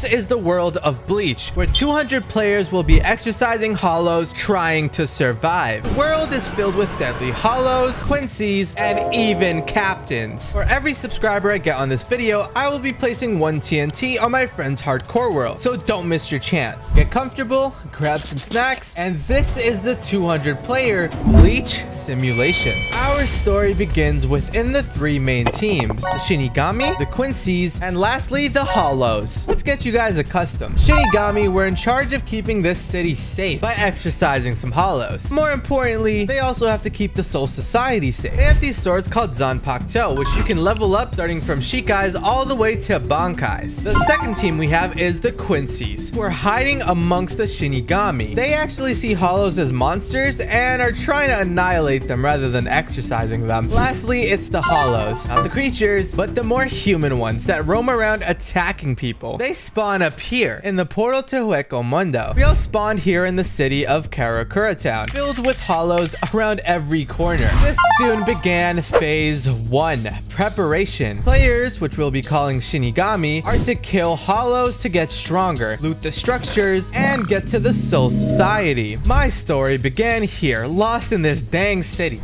This is the world of Bleach, where 200 players will be exercising hollows trying to survive. The world is filled with deadly hollows, Quincy's, and even captains. For every subscriber I get on this video, I will be placing one TNT on my friend's hardcore world, so don't miss your chance. Get comfortable, grab some snacks, and this is the 200 player Bleach simulation. Our story begins within the three main teams, the Shinigami, the Quincy's, and lastly, the Hollows. Let's get you guys accustomed. Shinigami were in charge of keeping this city safe by exercising some hollows. More importantly, they also have to keep the Soul Society safe. They have these swords called zanpakuto, which you can level up starting from shikais all the way to bankais. The second team we have is the Quincy's, who are hiding amongst the Shinigami. They actually see hollows as monsters and are trying to annihilate them rather than exercising them. Lastly, it's the hollows, not the creatures, but the more human ones that roam around attacking people. They spawn up here in the portal to Hueco Mundo. We all spawned here in the city of Karakura Town, filled with hollows around every corner. This soon began phase one, preparation. Players, which we'll be calling Shinigami, are to kill hollows to get stronger, loot the structures, and get to the Soul Society. My story began here, lost in this dang city.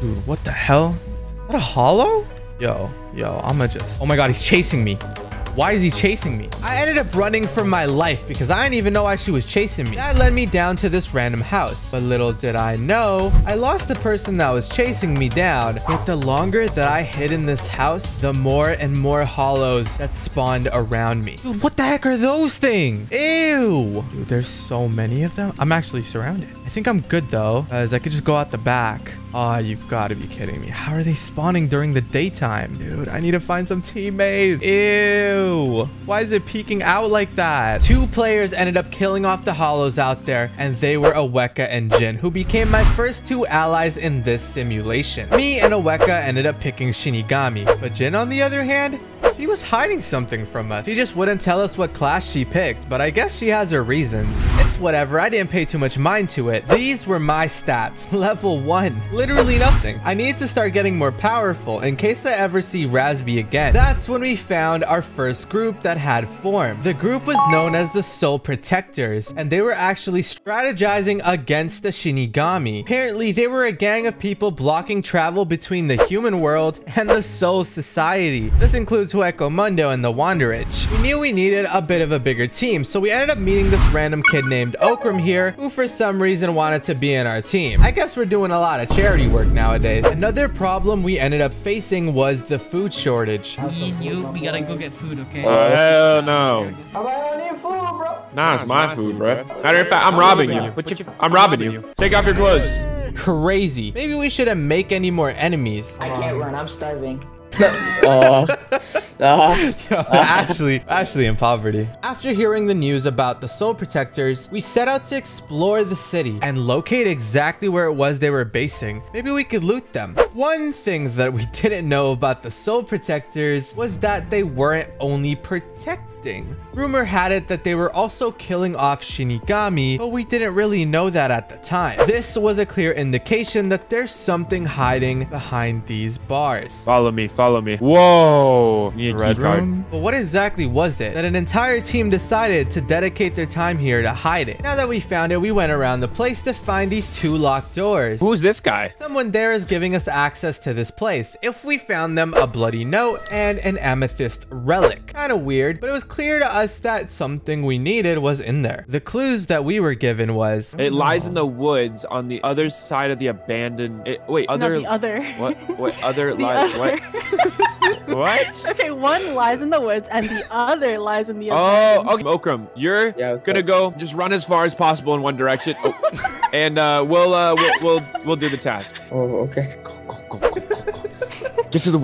Dude, what the hell? Is that a hollow? Yo, I'ma just... Oh my god, he's chasing me. Why is he chasing me? I ended up running for my life because I didn't even know why she was chasing me. That led me down to this random house. But little did I know, I lost the person that was chasing me down. Yet the longer that I hid in this house, the more and more hollows that spawned around me. Dude, what the heck are those things? Ew. Dude, there's so many of them. I'm actually surrounded. I think I'm good though, as I could just go out the back. Aw, you've got to be kidding me. How are they spawning during the daytime? Dude, I need to find some teammates. Ew. Why is it peeking out like that? Two players ended up killing off the hollows out there, and they were Aweka and Jin, who became my first two allies in this simulation. Me and Aweka ended up picking Shinigami, but Jin, on the other hand, she was hiding something from us. She just wouldn't tell us what class she picked, but I guess she has her reasons. It's whatever. I didn't pay too much mind to it. These were my stats. Level 1. Literally nothing. I need to start getting more powerful in case I ever see Rasbi again. That's when we found our first group that had formed. The group was known as the Soul Protectors, and they were actually strategizing against the Shinigami. Apparently, they were a gang of people blocking travel between the human world and the Soul Society. This includes Hueco Mundo and the Wandenreich. We knew we needed a bit of a bigger team, so we ended up meeting this random kid named Okram here, who for some reason wanted to be in our team. I guess we're doing a lot of charity work nowadays. Another problem we ended up facing was the food shortage. We gotta go get food, okay? Hell no. I don't need food, bro. Nah, it's my food, bro. Matter of fact, I'm robbing you. I'm robbing you. Take off your clothes. Crazy. Maybe we shouldn't make any more enemies. I can't run. I'm starving. Actually in poverty. After hearing the news about the Soul Protectors, we set out to explore the city and locate exactly where it was they were basing. Maybe we could loot them. One thing that we didn't know about the Soul Protectors was that they weren't only protecting. Rumor had it that they were also killing off Shinigami, but we didn't really know that at the time. This was a clear indication that there's something hiding behind these bars. Follow me. Whoa. Need a red room? But what exactly was it that an entire team decided to dedicate their time here to hide it? Now that we found it, we went around the place to find these two locked doors. Who's this guy? Someone there is giving us access to this place. If we found them, a bloody note and an amethyst relic. Kind of weird, but it was clear to us that something we needed was in there. The clues that we were given was it lies in the woods on the other side of the abandoned. What? Okay, one lies in the woods and the other lies in the abandoned. Oh, okay. Okram, you're gonna go just run as far as possible in one direction, and we'll do the task. Oh, okay. Go. Get to the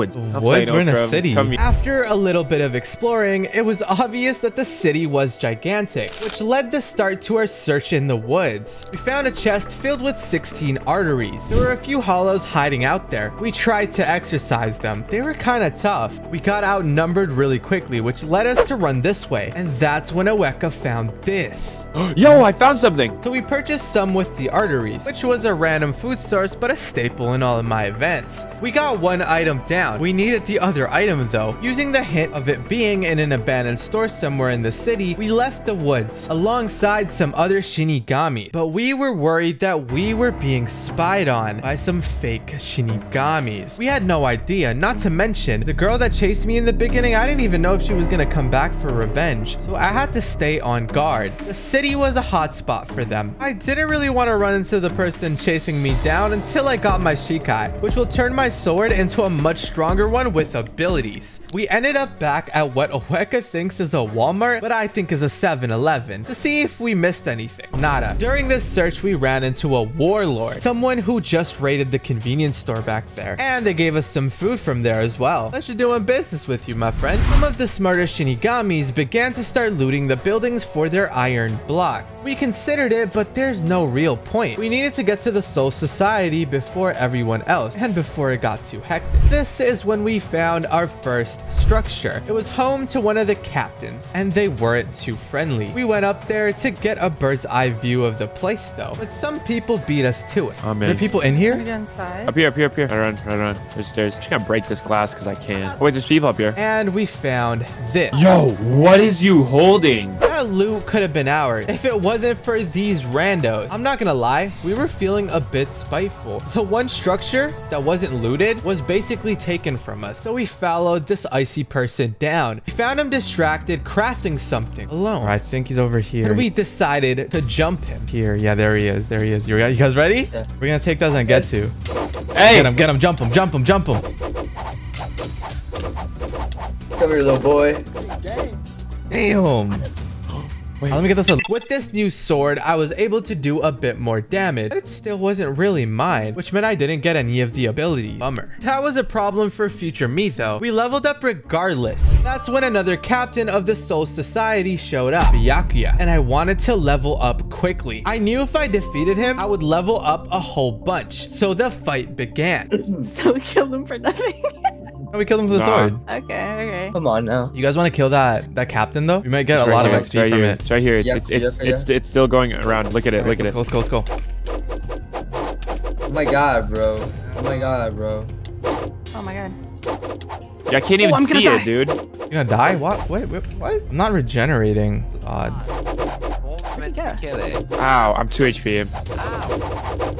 woods. What? We're in a city. After a little bit of exploring, it was obvious that the city was gigantic, which led the start to our search in the woods. We found a chest filled with 16 arteries. There were a few hollows hiding out there. We tried to exercise them. They were kind of tough. We got outnumbered really quickly, which led us to run this way. And that's when Aweka found this. Yo, I found something. So we purchased some with the arteries, which was a random food source, but a staple in all of my events. We got got one item down. We needed the other item though. Using the hint of it being in an abandoned store somewhere in the city, we left the woods alongside some other Shinigami. But we were worried that we were being spied on by some fake Shinigamis. We had no idea, not to mention the girl that chased me in the beginning, I didn't even know if she was gonna come back for revenge. So I had to stay on guard. The city was a hot spot for them. I didn't really want to run into the person chasing me down until I got my shikai, which will turn my sword into a much stronger one with abilities. We ended up back at what Aweka thinks is a Walmart, but I think is a 7-Eleven, to see if we missed anything. Nada. During this search, we ran into a warlord, someone who just raided the convenience store back there, and they gave us some food from there as well. Pleasure doing business with you, my friend. Some of the smarter Shinigamis began to start looting the buildings for their iron block. We considered it, but there's no real point. We needed to get to the Soul Society before everyone else, and before it got too hectic. This is when we found our first structure. It was home to one of the captains, and they weren't too friendly. We went up there to get a bird's eye view of the place though, but some people beat us to it. Oh man. Are there people in here? Up here, up here, up here. Right around. There's stairs. I'm just gonna break this glass because I can. Oh, wait, there's people up here. And we found this. Yo, what is you holding? That loot could have been ours if it wasn't for these randos. I'm not gonna lie, we were feeling a bit spiteful. The one structure that wasn't looted was basically taken from us, so we followed this icy person down. We found him distracted, crafting something alone. I think he's over here. And we decided to jump him here. Yeah, there he is. There he is. You guys ready? Yeah. We're gonna take those and get to. Hey! Get him, jump him, jump him, jump him. Come here, little boy. Damn. Wait, let me get this one. With this new sword, I was able to do a bit more damage, but it still wasn't really mine, which meant I didn't get any of the abilities. Bummer. That was a problem for future me, though. We leveled up regardless. That's when another captain of the Soul Society showed up, Byakuya, and I wanted to level up quickly. I knew if I defeated him, I would level up a whole bunch. So the fight began. So we killed him for nothing. No, we killed him with the sword. Okay. Come on now. You guys want to kill that captain though? We might get a lot of XP from it. It's right here. It's still going around. Look at it. Look at it. Let's go. Oh my god, bro. Yeah, I can't even see it, dude. You're gonna die? What? Wait, what? I'm not regenerating. Odd. Ow, I'm 2 HP. Ow.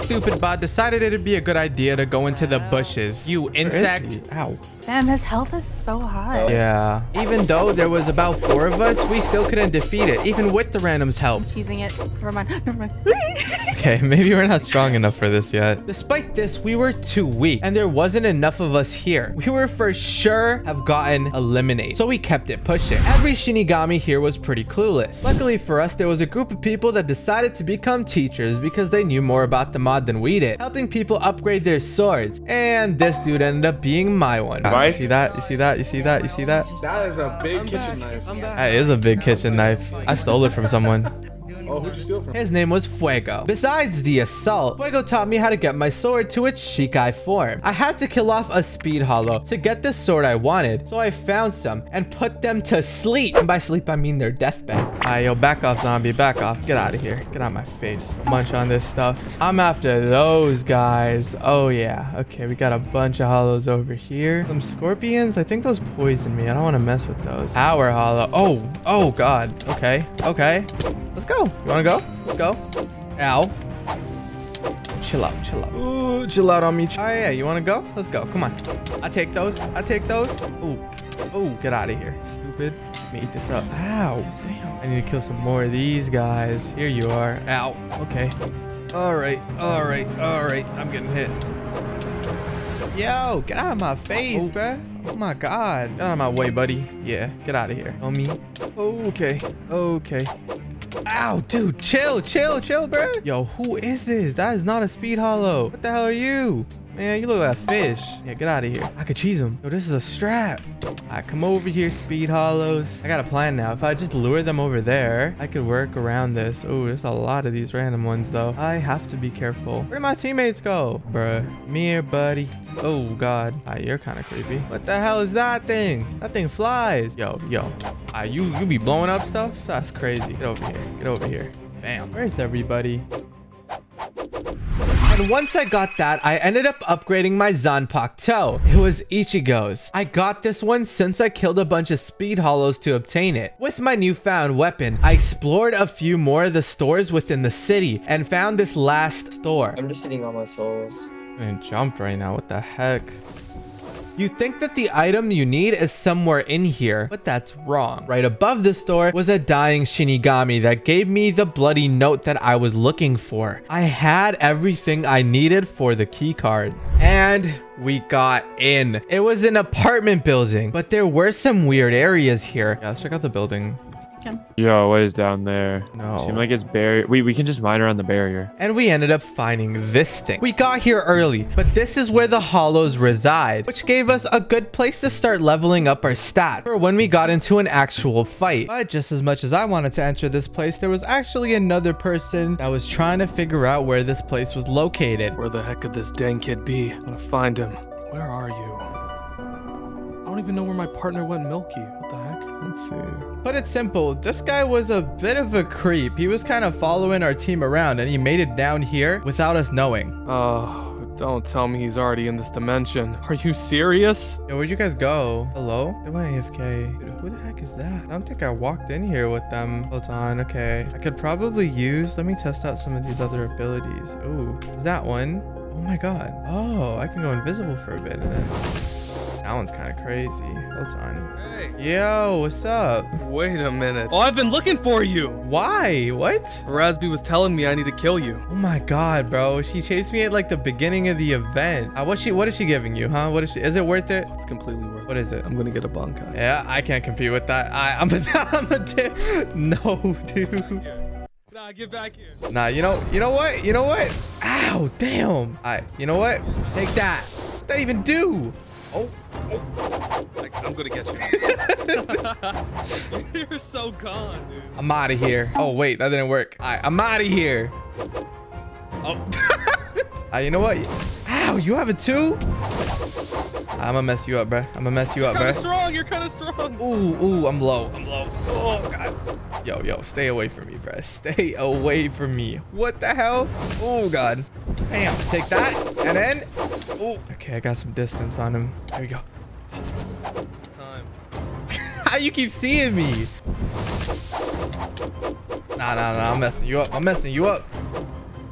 Stupid bot decided it'd be a good idea to go into the bushes. You insect. Ow. Damn, his health is so high. Yeah. Even though there was about 4 of us, we still couldn't defeat it, even with the random's help. I'm cheesing it. Never mind. Okay, maybe we're not strong enough for this yet. Despite this, we were too weak, and there wasn't enough of us here. We were for sure have gotten eliminated, so we kept it pushing. Every Shinigami here was pretty clueless. Luckily for us, there was a group of people that decided to become teachers because they knew more about the mod than we did, helping people upgrade their swords. And this dude ended up being my one. You see that? That is a big kitchen knife. That is a big kitchen knife. I stole it from someone. Oh, who'd you steal from? His name was Fuego. Besides the assault, Fuego taught me how to get my sword to its shikai form. I had to kill off a speed hollow to get the sword I wanted, so I found some and put them to sleep. And by sleep, I mean their deathbed. Alright, yo, back off, zombie. Back off. Get out of here. Get out of my face. Munch on this stuff. I'm after those guys. Oh, yeah. Okay, we got a bunch of hollows over here. Some scorpions. I think those poison me. I don't want to mess with those. Power hollow. Oh, God. Okay. Let's go. You want to go? Let's go. Ow. Chill out. Ooh, chill out on me. Oh, yeah. You want to go? Let's go. Come on. I take those. Ooh, get out of here. Stupid. Let me eat this up. Ow. Damn. I need to kill some more of these guys. Here you are. Ow. Okay. All right. I'm getting hit. Yo, get out of my face, bruh. Oh my god. Get out of my way, buddy. Yeah, get out of here. On me. Okay. Ow, dude, chill, bro. Yo, who is this? That is not a speed hollow. What the hell are you? Man, you look like a fish. Yeah, get out of here. I could cheese him. Yo, this is a strap. Alright, come over here, speed hollows. I got a plan now. If I just lure them over there, I could work around this. Oh, there's a lot of these random ones, though. I have to be careful. Where did my teammates go? Bruh, me here, buddy. Oh, God. Alright, you're kind of creepy. What the hell is that thing? That thing flies. Yo. Alright, you be blowing up stuff? That's crazy. Get over here. Bam. Where's everybody? And once I got that, I ended up upgrading my zanpakuto. It was Ichigo's. I got this one since I killed a bunch of speed hollows to obtain it. With my newfound weapon, I explored a few more of the stores within the city and found this last store. I'm just sitting on my souls. I'm gonna jump right now. What the heck? You think that the item you need is somewhere in here, but that's wrong. Right above the store was a dying Shinigami that gave me the bloody note that I was looking for. I had everything I needed for the keycard. And we got in. It was an apartment building, but there were some weird areas here. Yeah, let's check out the building. Yo, what is down there? No. Seems like it's barrier. We can just mine around the barrier. And we ended up finding this thing. We got here early, but this is where the hollows reside, which gave us a good place to start leveling up our stat for when we got into an actual fight. But just as much as I wanted to enter this place, there was actually another person that was trying to figure out where this place was located. Where the heck could this dang kid be? I'm gonna find him. Where are you? I don't even know where my partner went, Milky. What the heck? Let's see. But it's simple. This guy was a bit of a creep. He was kind of following our team around and he made it down here without us knowing. Oh, don't tell me he's already in this dimension. Are you serious? Yo, where'd you guys go? Hello? Am I AFK? Dude, who the heck is that? I don't think I walked in here with them. Hold on. Okay. I could probably use... Let me test out some of these other abilities. Ooh, is that one? Oh my god. Oh, I can go invisible for a bit and then... That one's kind of crazy. Hold on. Hey. Yo, what's up? Wait a minute. Oh, I've been looking for you. Why? What? Rasbi was telling me I need to kill you. Oh my god, bro. She chased me at like the beginning of the event. What is she giving you, huh? What is she? Is it worth it? Oh, it's completely worth it. What is it? I'm gonna get a bankai. Yeah, I can't compete with that. I'm a no, dude. Nah, get back here. Nah, you know what? You know what? Ow, damn. All right, you know what? Take that. What'd that even do? Oh. I'm gonna get you. You're so gone, dude. I'm out of here. Oh, wait, that didn't work. All right, I'm out of here. Oh. You know what? Ow, you have it too? I'm gonna mess you up, bro. You're kind of strong. Ooh, I'm low. Oh, God. Yo, stay away from me, bro. Stay away from me. What the hell? Oh, God. Bam. Take that. And then... Ooh. Okay, I got some distance on him. There we go. Time. How you keep seeing me? Nah. I'm messing you up.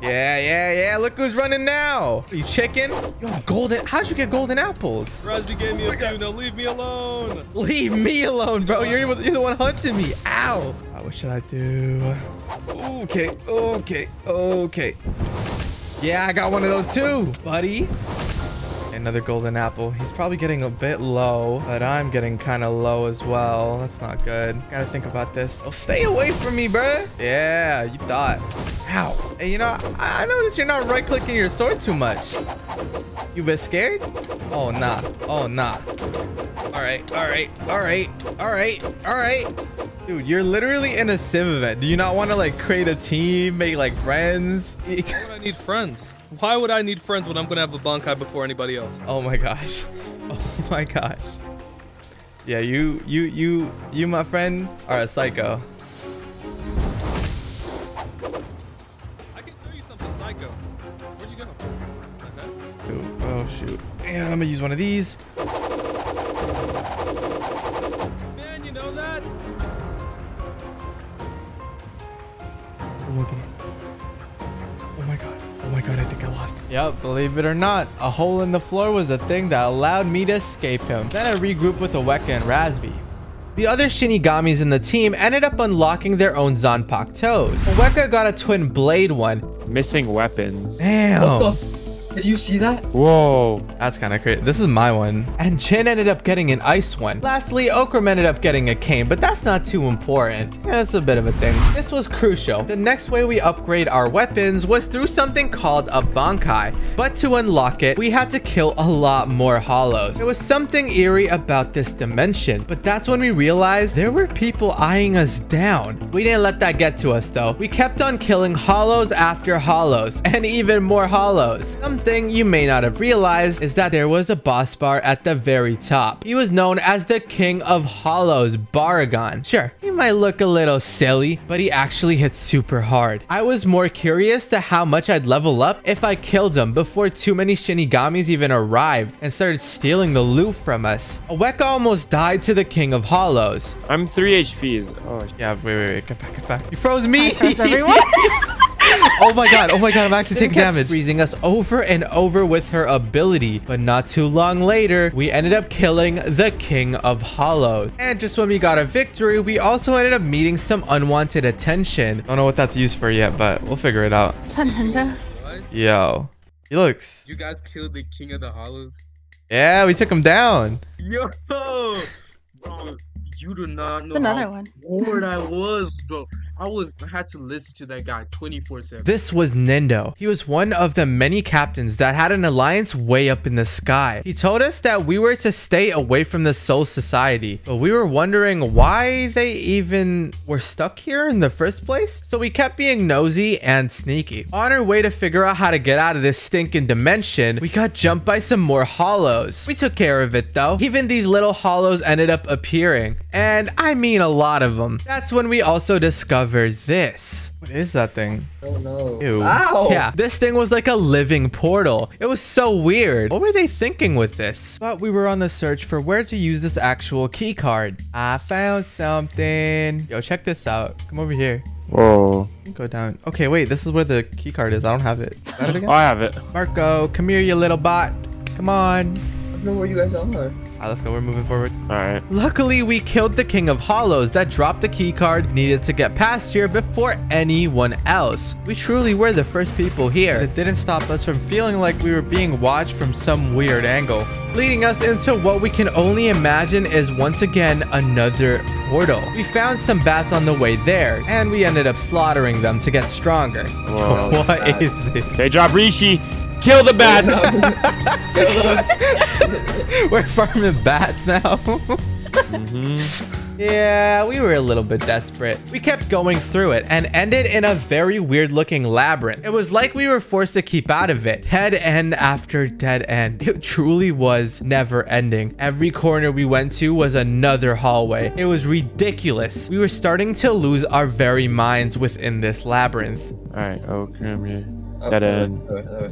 Yeah. Look who's running now. You chicken? You have golden. How'd you get golden apples? Rasbi gave me a few. Now leave me alone. Leave me alone, bro. You're the one hunting me. Ow. What should I do? Okay. Yeah, I got one of those too, buddy. Another golden apple. He's probably getting a bit low, but I'm getting kind of low as well. That's not good. Gotta think about this. Oh, stay away from me, bruh. Yeah, you thought. Ow. Hey, you know, I noticed you're not right-clicking your sword too much. You bit scared? Oh, nah. All right. Dude, you're literally in a civ event. Do you not want to, like, create a team, make, like, friends? Why would I need friends? Why would I need friends when I'm going to have a bankai before anybody else? Oh, my gosh. Yeah, you, my friend, are a psycho. I can show you something psycho. Where'd you go? Okay. Dude, oh, shoot. Yeah, I'm going to use one of these. Man, you know that? Oh my god, I think I lost him. Yep, believe it or not, a hole in the floor was the thing that allowed me to escape him. Then I regrouped with Aweka and Rasbi. The other Shinigamis in the team ended up unlocking their own zanpakutos. Aweka got a twin blade one. Missing weapons. Damn. Did you see that? Whoa. That's kind of crazy. This is my one. And Jin ended up getting an ice one. Lastly, Okram ended up getting a cane, but that's not too important. Yeah, that's a bit of a thing. This was crucial. The next way we upgrade our weapons was through something called a bankai. But to unlock it, we had to kill a lot more hollows. There was something eerie about this dimension, but that's when we realized there were people eyeing us down. We didn't let that get to us, though. We kept on killing hollows after hollows and even more hollows. Some thing you may not have realized is that there was a boss bar at the very top. He was known as the King of Hollows, Baragon. Sure, he might look a little silly, but he actually hits super hard. I was more curious to how much I'd level up if I killed him before too many Shinigamis even arrived and started stealing the loot from us. Aweka almost died to the King of Hollows. I'm 3 HPs. Oh, yeah, wait, get back, You froze me! I froze everyone! Oh my god, I'm actually taking damage. Freezing us over and over with her ability, but not too long later, we ended up killing the King of Hollows. And just when we got a victory, we also ended up meeting some unwanted attention. Don't know what that's used for yet, but we'll figure it out. What? Yo. He looks. You guys killed the King of the Hollows? Yeah, we took him down. Yo! Bro, you do not know how bored I was, bro. I had to listen to that guy 24/7. This was Nindo. He was one of the many captains that had an alliance way up in the sky. He told us that we were to stay away from the Soul Society, but we were wondering why they even were stuck here in the first place. So we kept being nosy and sneaky. On our way to figure out how to get out of this stinking dimension, we got jumped by some more hollows. We took care of it though. Even these little hollows ended up appearing, and I mean a lot of them. That's when we also discovered this. What is that thing? Oh no. Ew. Ow. Yeah, this thing was like a living portal. It was so weird. What were they thinking with this? But we were on the search for where to use this actual key card. I found something. Yo, check this out. Come over here. Whoa. Go down. Okay, wait, this is where the key card is. I don't have it. Got it again? I have it. Marco, come here, you little bot. Come on. I don't know where you guys are. Alright, let's go. We're moving forward. Alright. Luckily, we killed the King of Hollows that dropped the key card needed to get past here before anyone else. We truly were the first people here. It didn't stop us from feeling like we were being watched from some weird angle, leading us into what we can only imagine is once again another portal. We found some bats on the way there, and we ended up slaughtering them to get stronger. Whoa, what is this? They dropped Rishi. Kill the bats! We're farming bats now. Yeah, we were a little bit desperate. We kept going through it and ended in a very weird looking labyrinth. It was like we were forced to keep out of it. Dead end after dead end. It truly was never ending. Every corner we went to was another hallway. It was ridiculous. We were starting to lose our very minds within this labyrinth. All right, Okram here. That end.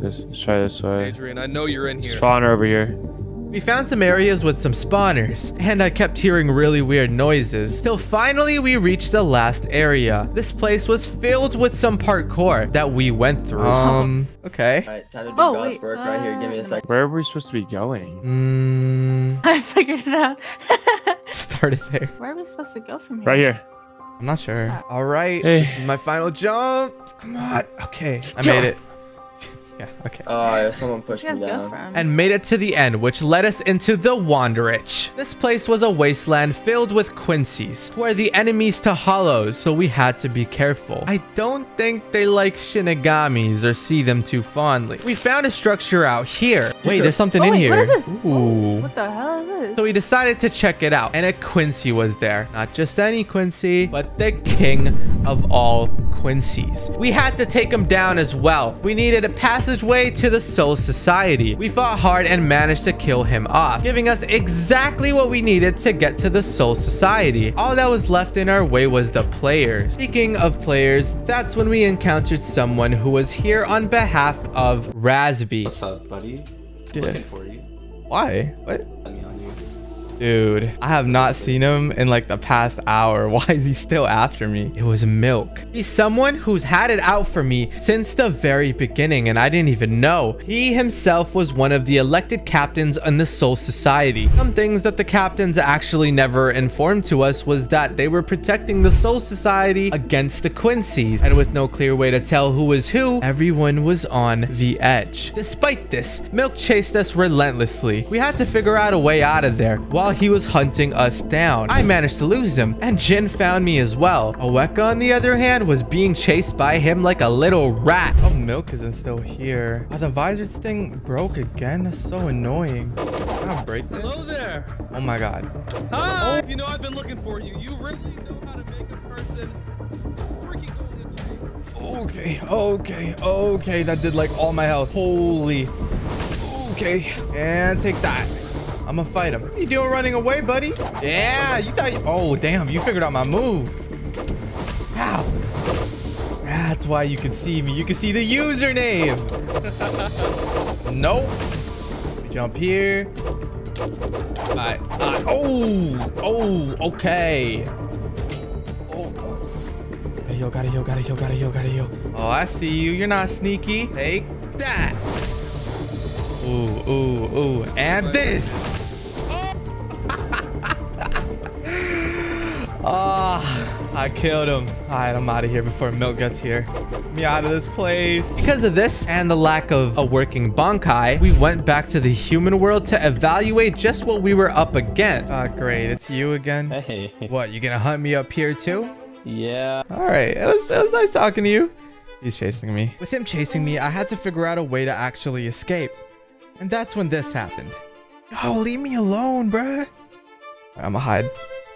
Let's try this way. Adrian, I know you're in here. Spawner over here. We found some areas with some spawners, and I kept hearing really weird noises, till finally we reached the last area. This place was filled with some parkour that we went through. Okay. All right, time to do God's work right here. Give me a second. Where are we supposed to be going? I figured it out. Started there. Where are we supposed to go from here? Right here. I'm not sure. All right. Hey. This is my final jump. Come on. Okay. I made it. Yeah, okay. Oh, yeah, someone pushed me down. And made it to the end, which led us into the Wandenreich. This place was a wasteland filled with Quincy's, who are the enemies to Hollows, so we had to be careful. I don't think they like Shinigamis or see them too fondly. We found a structure out here. Wait, there's something in here. What is this? Ooh. What the hell is this? So we decided to check it out, and a Quincy was there. Not just any Quincy, but the king of all Quincy's. We had to take him down as well. We needed a passageway to the Soul Society. We fought hard and managed to kill him off, giving us exactly what we needed to get to the Soul Society. All that was left in our way was the players. Speaking of players, that's when we encountered someone who was here on behalf of Rasbi. What's up, buddy? Looking for you. Why? What? Dude, I have not seen him in like the past hour. Why is he still after me? It was Milk. He's someone who's had it out for me since the very beginning, and I didn't even know. He himself was one of the elected captains in the Soul Society. Some things that the captains actually never informed to us was that they were protecting the Soul Society against the Quincy's, and with no clear way to tell who was who, everyone was on the edge. Despite this, Milk chased us relentlessly. We had to figure out a way out of there. While he was hunting us down, I managed to lose him, and Jin found me as well. Aweka, on the other hand, was being chased by him like a little rat. Oh, Milk isn't still here. Oh, the visors thing broke again. That's so annoying. Can I break this? Hello there. Oh my god. Hi. Oh. You know I've been looking for you. You really know how to make a person freaking go in the chain. Oh, Okay. That did like all my health. Holy. Okay. And take that. I'm gonna fight him. What are you doing running away, buddy? Yeah, you thought you... Oh, damn. You figured out my move. Ow. That's why you can see me. You can see the username. Nope. Jump here. All right. Oh, okay. Yo, gotta heal, gotta heal, gotta heal, gotta heal. Oh, I see you. You're not sneaky. Take that. Ooh, ooh, ooh. And this. Ah, oh, I killed him. All right, I'm out of here before Milk gets here. Get me out of this place. Because of this and the lack of a working bankai, we went back to the human world to evaluate just what we were up against. Oh, great. It's you again. Hey. What, you gonna hunt me up here too? Yeah. All right. It was nice talking to you. He's chasing me. With him chasing me, I had to figure out a way to actually escape. And that's when this happened. Yo, leave me alone, bruh. I'ma hide.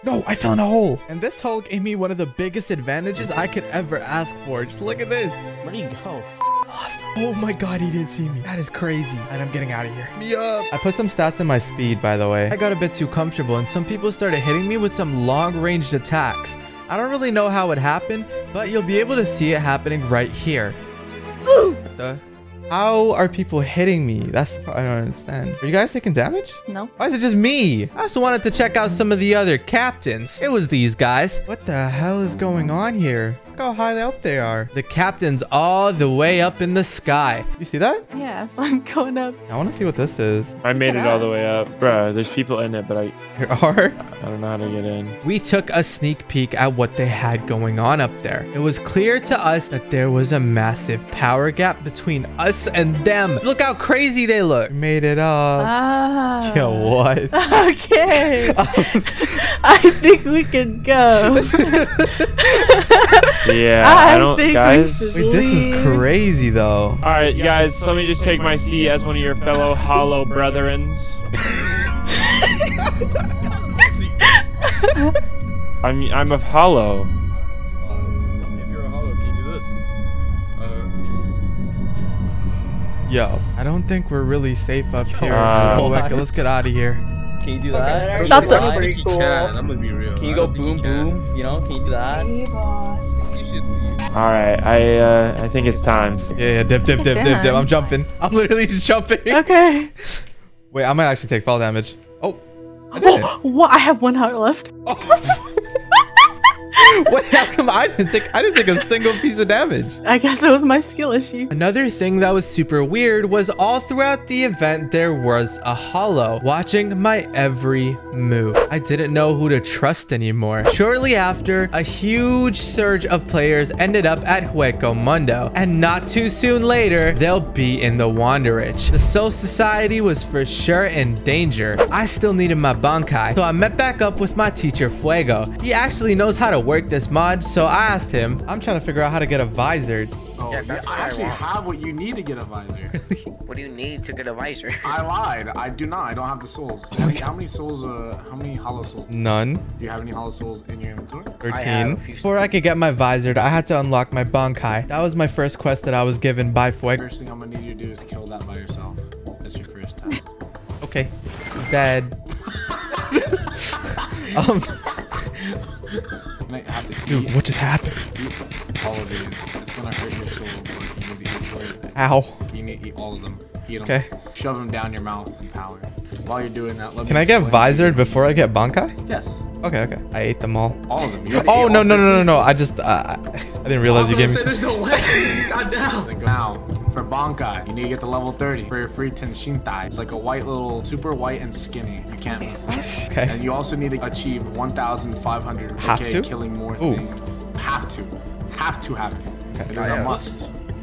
No, I found a hole. And this hole gave me one of the biggest advantages I could ever ask for. Just look at this. Where'd he go? Lost. Oh my god, he didn't see me. That is crazy. And I'm getting out of here. Me up. I put some stats in my speed, by the way. I got a bit too comfortable and some people started hitting me with some long-ranged attacks. I don't really know how it happened, but you'll be able to see it happening right here. How are people hitting me? That's the part I don't understand. Are you guys taking damage? No. Why is it just me? I also wanted to check out some of the other captains. It was these guys. What the hell is going on here? Look how high up they are. The captain's all the way up in the sky. You see that? Yeah, so I'm going up. I want to see what this is. I made it all the way up. Bruh, there's people in it, but I don't know how to get in. We took a sneak peek at what they had going on up there. It was clear to us that there was a massive power gap between us and them. Look how crazy they look. We made it up. Ah. Yo, what? Okay. I think we can go. Yeah, I don't, guys. Wait, this is crazy, though. All right, guys, so let me just take my seat as one of your fellow hollow brethrens. I'm a hollow. If you're a hollow, can you do this? Yo, I don't think we're really safe up here. Let's get out of here. Can you do that? Okay, that's pretty cool. I'm gonna be real. Can you go boom, boom? You know, can you do that? Hey, boss. Alright, I think it's time. Yeah, dip. I'm jumping. I'm literally just jumping. Okay. Wait, I might actually take fall damage. Oh. What? I have 1 heart left. Oh. Wait, how come I didn't take a single piece of damage? I guess it was my skill issue. Another thing that was super weird was all throughout the event there was a hollow watching my every move. I didn't know who to trust anymore. Shortly after, a huge surge of players ended up at Hueco Mundo, and not too soon later they'll be in the Wandenreich. The Soul Society was for sure in danger. I still needed my bankai, so I met back up with my teacher Fuego. He actually knows how to work this mod, so I asked him. I'm trying to figure out how to get a visor. Oh, yeah, that's what I actually have what you need to get a visor. What do you need to get a visor? I lied. I do not. I don't have the souls. How many hollow souls? None. Do you have any hollow souls in your inventory? 13. Before I could get my visor, I had to unlock my bankai. That was my first quest that I was given by Fuego. First thing I'm gonna need you to do is kill that by yourself. That's your first task. Okay. Dead. Dude, what just happened? Eat all of these. It's gonna hurt your soul, but you need to eat it. Ow. You need to eat all of them. Eat them. Okay. Shove them down your mouth and power. While you're doing that, let me... Can I get visored before I get bankai? Yes. Okay. I ate them all. All of them. Oh, no. I just... I didn't realize you gave me... There's no way. God damn. Now, for bankai, you need to get to level 30 for your free Tenshintai. It's like a white little... Super white and skinny. You can't miss it. Okay. And you also need to achieve 1,500. Have to? Killing more things. Have to. Have to. Okay. It is a must.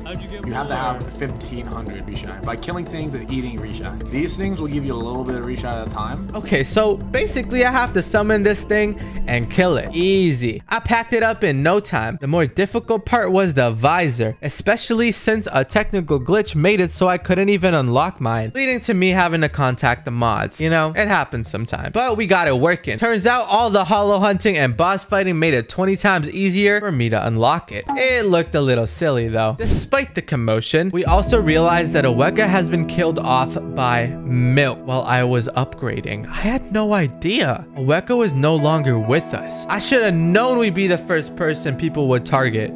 How'd you get? You have to have 1,500 Rishai. By killing things and eating Rishai. These things will give you a little bit of Rishai at a time. Okay, so basically I have to summon this thing and kill it. Easy. I packed it up in no time. The more difficult part was the visor, especially since a technical glitch made it so I couldn't even unlock mine, leading to me having to contact the mods. You know, it happens sometimes. But we got it working. Turns out all the hollow hunting and boss fighting made it 20 times easier for me to unlock it. It looked a little silly though. Despite the commotion, we also realized that Aweka has been killed off by Milk while I was upgrading. I had no idea. Aweka was no longer with us. I should have known we'd be the first person people would target.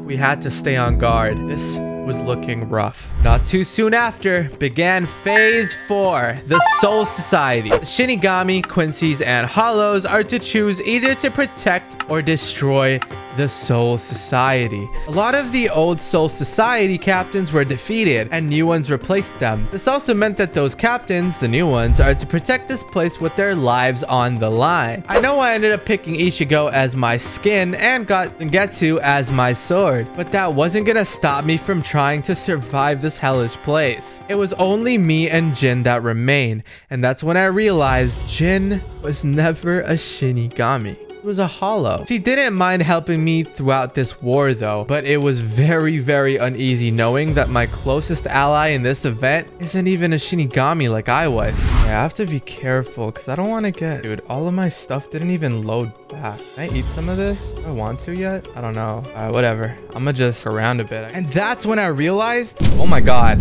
We had to stay on guard. This was looking rough. Not too soon after began phase 4, the Soul Society. The Shinigami, Quincy's, and Hollows are to choose either to protect or destroy the Soul Society. A lot of the old Soul Society captains were defeated and new ones replaced them. This also meant that those captains, the new ones, are to protect this place with their lives on the line. I know I ended up picking Ichigo as my skin and got Getsu as my sword, but that wasn't gonna stop me from trying to survive this hellish place. It was only me and Jin that remained, and that's when I realized Jin was never a Shinigami. It was a hollow. She didn't mind helping me throughout this war though, but it was very uneasy knowing that my closest ally in this event isn't even a Shinigami like I was. Yeah, I have to be careful because I don't want to get... Dude, all of my stuff didn't even load back. Can I eat some of this? Do I want to yet? I don't know. All right, whatever. I'm gonna just around a bit. And that's when I realized... Oh my god.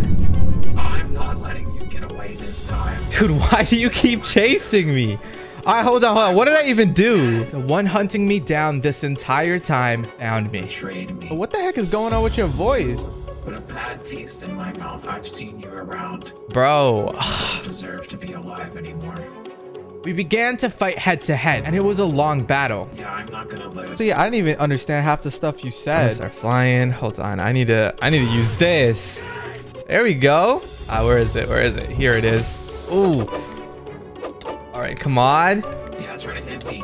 I'm not letting you get away this time. Dude, why do you keep chasing me? All right, hold on, hold on. What did I even do? The one hunting me down this entire time found me. Betrayed me. What the heck is going on with your voice? Put a bad taste in my mouth. I've seen you around. Bro. I don't deserve to be alive anymore. We began to fight head to head, and it was a long battle. Yeah, I'm not gonna lose. See, I didn't even understand half the stuff you said. Bullets are flying. Hold on, I need to use this. There we go. Ah, where is it? Where is it? Here it is. Ooh. All right, come on. Yeah, try to hit me.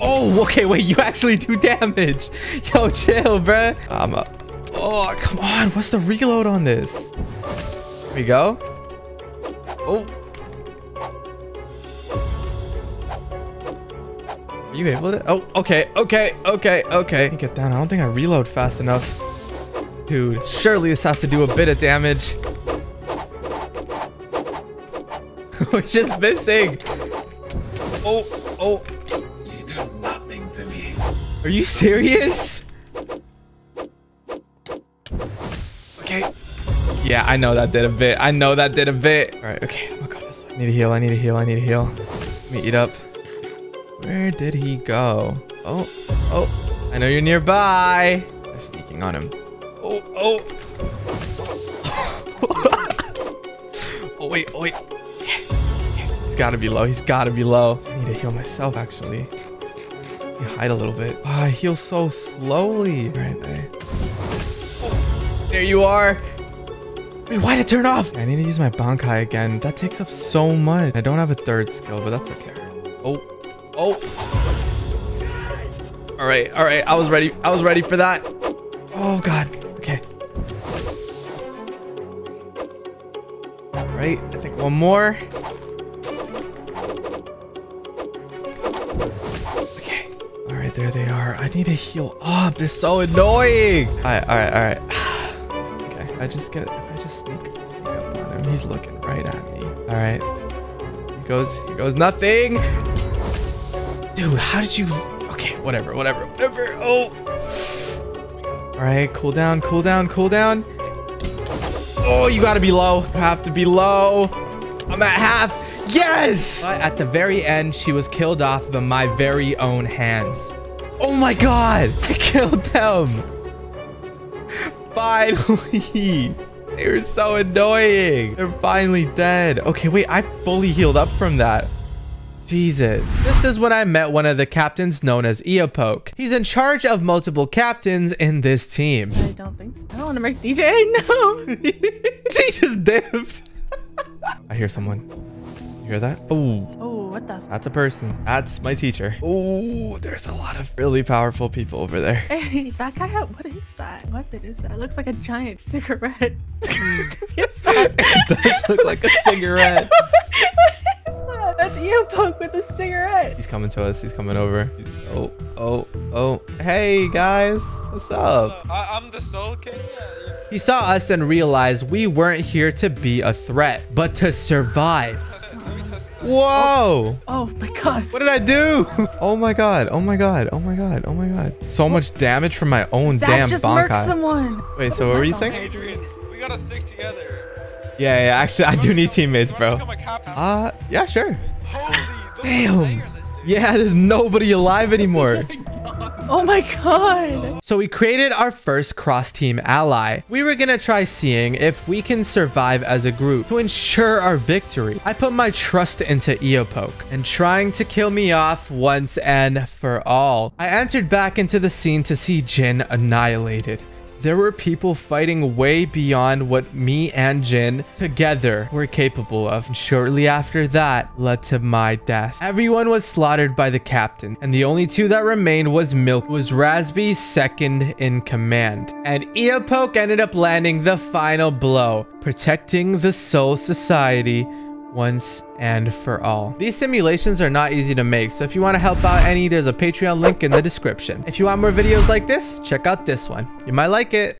Oh, okay, wait, you actually do damage. Yo, chill, bruh. I'm up. Oh, come on. What's the reload on this? Here we go. Oh. Are you able to? Oh, okay. Let me get down. I don't think I reload fast enough. Dude, surely this has to do a bit of damage. We're just missing. Oh, oh. You do nothing to me. Are you serious? Okay. Yeah, I know that did a bit. All right, okay. Oh, God, this one. I need to heal. I need to heal. Let me eat up. Where did he go? Oh, oh. I know you're nearby. I'm sneaking on him. Oh, oh. Oh, wait, oh, wait. Gotta be low. He's gotta be low. I need to heal myself, actually. I hide a little bit. Oh, I heal so slowly. Right there. Oh, there you are. Wait, why did it turn off? I need to use my bankai again. That takes up so much. I don't have a third skill, but that's okay. Oh, oh. All right. I was ready for that. Oh God. Okay. All right. I think one more. There they are. I need to heal up. They're so annoying. All right. Okay, I just sneak up on him. He's looking right at me. All right. Here goes nothing. Dude, how did you... Okay, whatever. Oh. All right, cool down. Oh, you gotta be low. You have to be low. I'm at half. Yes! But at the very end, she was killed off by my very own hands. Oh my god! I killed them! Finally! They were so annoying! They're finally dead. Okay, wait, I fully healed up from that. Jesus. This is when I met one of the captains known as Eopoke. He's in charge of multiple captains in this team. I don't think so. I don't want to make DJ. No! She just dipped. I hear someone. Hear that? Oh. Oh. what the? That's a person. That's my teacher. Oh, there's a lot of really powerful people over there. Hey, that guy, what is that? What bit is that? It looks like a giant cigarette. It does look like a cigarette. That's Eopoke with a cigarette. He's coming to us. He's coming over. Oh, oh, oh. Hey, guys. What's up? I'm the soul king. He saw us and realized we weren't here to be a threat, but to survive. Whoa. Oh, my God. What did I do? Oh, my God. Oh, my God. Oh, my God. Oh, my God. So much damage from my own damn bankai. Someone. Wait, so what were you saying? Adriens, we gotta stick together. Yeah, yeah, actually, I do need teammates, bro. Yeah, sure. Damn. Yeah, there's nobody alive anymore. Oh my God. So we created our first cross-team ally. We were gonna try seeing if we can survive as a group to ensure our victory. I put my trust into Eopoke and trying to kill me off once and for all. I entered back into the scene to see Jin annihilated. There were people fighting way beyond what me and Jin together were capable of. And shortly after that led to my death. Everyone was slaughtered by the captain. And the only two that remained was Milk, who was Rasbi's second in command. And Eopoke ended up landing the final blow, protecting the Soul Society once and for all. These simulations are not easy to make, so if you want to help out any, there's a Patreon link in the description. If you want more videos like this, check out this one. You might like it.